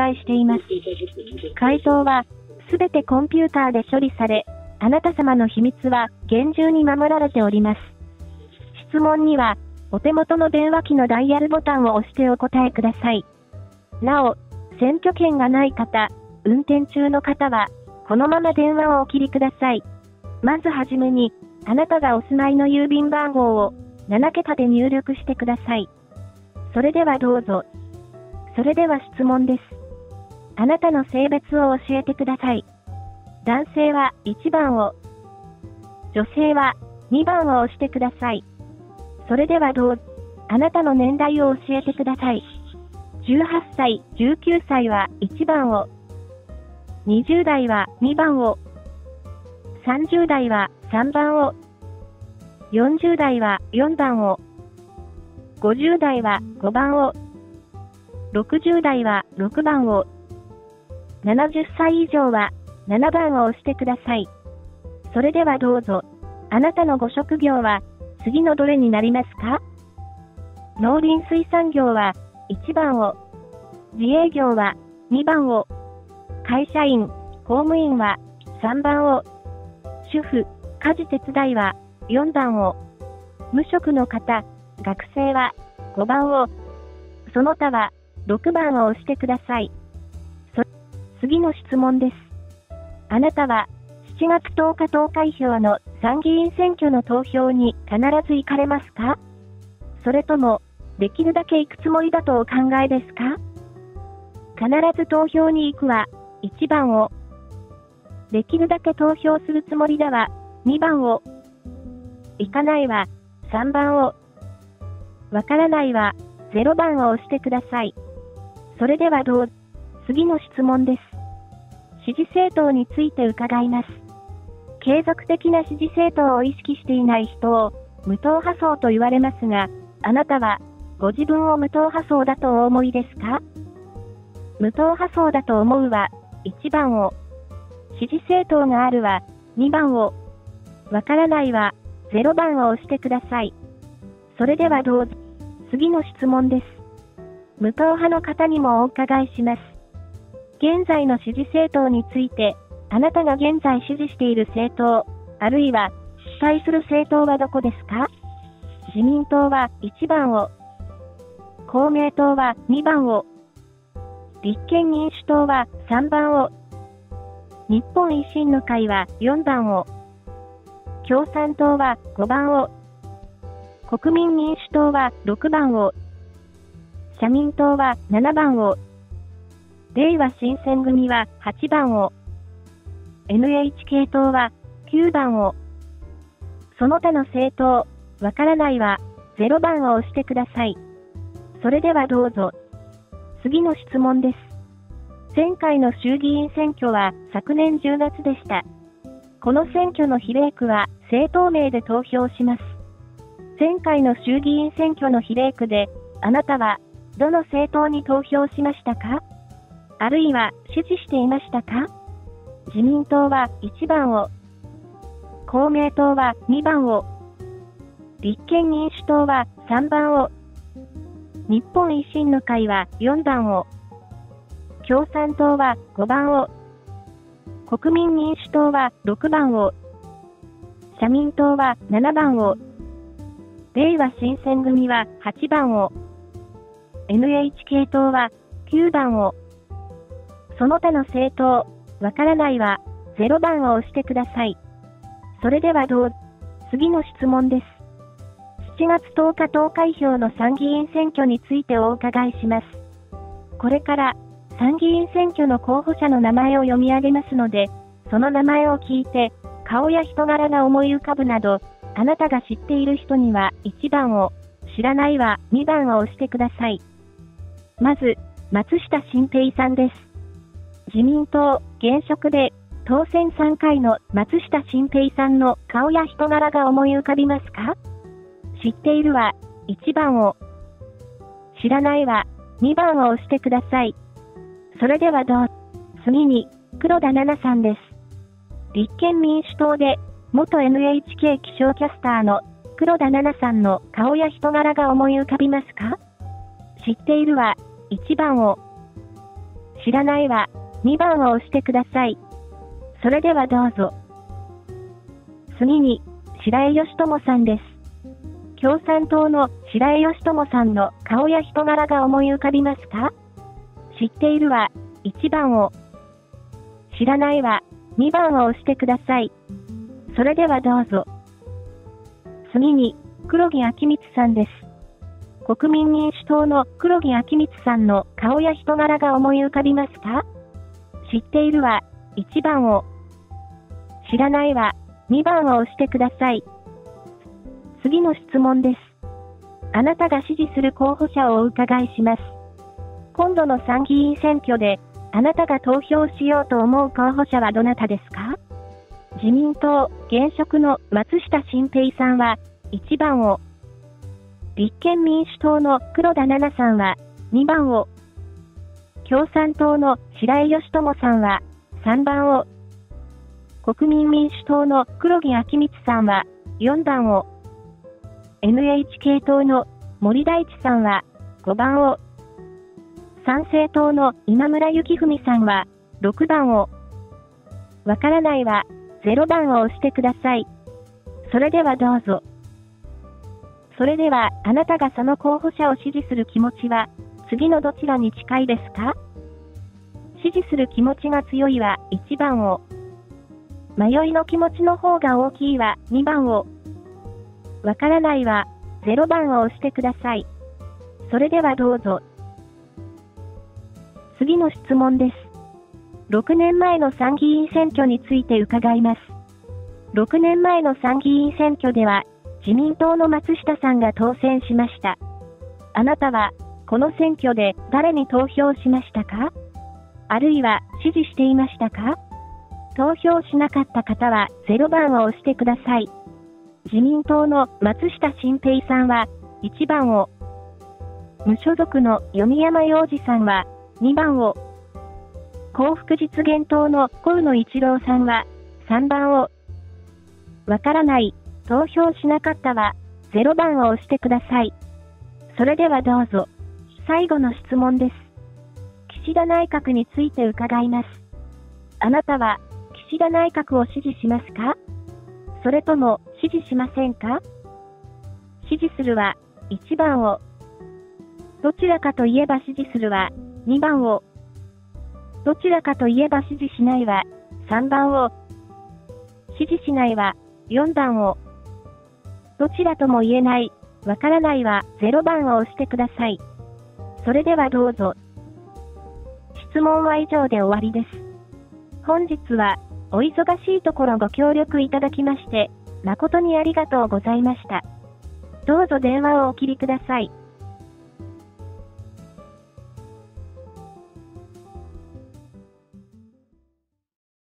題しています。回答は、すべてコンピューターで処理され、あなた様の秘密は厳重に守られております。質問には、お手元の電話機のダイヤルボタンを押してお答えください。なお、選挙権がない方、運転中の方は、このまま電話をお切りください。まずはじめに、あなたがお住まいの郵便番号を7桁で入力してください。それではどうぞ。それでは質問です。あなたの性別を教えてください。男性は1番を、女性は2番を押してください。それではどうぞ。あなたの年代を教えてください。18歳、19歳は1番を、20代は2番を、30代は3番を、40代は4番を、50代は5番を、60代は6番を、70歳以上は7番を押してください。それではどうぞ。あなたのご職業は次のどれになりますか？農林水産業は1番を、自営業は2番を、会社員、公務員は3番を、主婦、家事手伝いは4番を、無職の方、学生は5番を、その他は6番を押してください。次の質問です。あなたは7月10日投開票の参議院選挙の投票に必ず行かれますか？それとも、できるだけ行くつもりだとお考えですか？必ず投票に行くは1番を。できるだけ投票するつもりだは2番を。行かないは3番を。わからないは0番を押してください。それではどうぞ。次の質問です。支持政党について伺います。継続的な支持政党を意識していない人を無党派層と言われますが、あなたはご自分を無党派層だとお思いですか？無党派層だと思うは1番を。支持政党があるは2番を。わからないは0番を押してください。それではどうぞ。次の質問です。無党派の方にもお伺いします。現在の支持政党について、あなたが現在支持している政党、あるいは主催する政党はどこですか？自民党は1番を。公明党は2番を。立憲民主党は3番を。日本維新の会は4番を。共産党は5番を。国民民主党は6番を。社民党は7番を。れいわ新選組は8番を。NHK 党は9番を。その他の政党、わからないは0番を押してください。それではどうぞ。次の質問です。前回の衆議院選挙は昨年10月でした。この選挙の比例区は政党名で投票します。前回の衆議院選挙の比例区で、あなたは、どの政党に投票しましたか？あるいは、支持していましたか？自民党は1番を。公明党は2番を。立憲民主党は3番を。日本維新の会は4番を。共産党は5番を。国民民主党は6番を。社民党は7番を。れいわ新選組は8番を。NHK 党は9番を。その他の政党、わからないは0番を押してください。それではどうぞ。次の質問です。7月10日投開票の参議院選挙についてお伺いします。これから参議院選挙の候補者の名前を読み上げますので、その名前を聞いて、顔や人柄が思い浮かぶなど、あなたが知っている人には1番を、知らないは2番を押してください。まず、松下信平さんです。自民党、現職で、当選3回の松下信平さんの顔や人柄が思い浮かびますか？知っているは1番を。知らないは2番を押してください。それではどうぞ。次に、黒田七さんです。立憲民主党で、元 NHK 気象キャスターの黒田七さんの顔や人柄が思い浮かびますか？知っているは1番を。知らないわ。2番を押してください。それではどうぞ。次に、白井義友さんです。共産党の白井義友さんの顔や人柄が思い浮かびますか？知っているわ。1番を。知らないわ。2番を押してください。それではどうぞ。次に、黒木彰光さんです。国民民主党の黒木彰光さんの顔や人柄が思い浮かびますか？知っているわ。1番を。知らないわ。2番を押してください。次の質問です。あなたが支持する候補者をお伺いします。今度の参議院選挙で、あなたが投票しようと思う候補者はどなたですか？自民党、現職の松下信平さんは、1番を。立憲民主党の黒田七さんは、2番を。共産党の白井義友さんは、3番を。国民民主党の黒木彰光さんは、4番を。NHK 党の森大地さんは、5番を。参政党の今村幸文さんは、6番を。わからないは、0番を押してください。それではどうぞ。それでは、あなたがその候補者を支持する気持ちは、次のどちらに近いですか？支持する気持ちが強いは、1番を。迷いの気持ちの方が大きいは、2番を。わからないは、0番を押してください。それではどうぞ。次の質問です。6年前の参議院選挙について伺います。6年前の参議院選挙では、自民党の松下さんが当選しました。あなたは、この選挙で誰に投票しましたか？あるいは、支持していましたか？投票しなかった方は、0番を押してください。自民党の松下信平さんは、1番を。無所属の読山洋二さんは、2番を。幸福実現党の河野一郎さんは、3番を。わからない、投票しなかったは、0番を押してください。それではどうぞ。最後の質問です。岸田内閣について伺います。あなたは、岸田内閣を支持しますか？それとも、支持しませんか？支持するは、1番を。どちらかといえば支持するは、2番を。どちらかといえば支持しないは、3番を。支持しないは、4番を。どちらとも言えない、わからないは、0番を押してください。それではどうぞ。質問は以上で終わりです。本日は、お忙しいところご協力いただきまして、誠にありがとうございました。どうぞ電話をお切りください。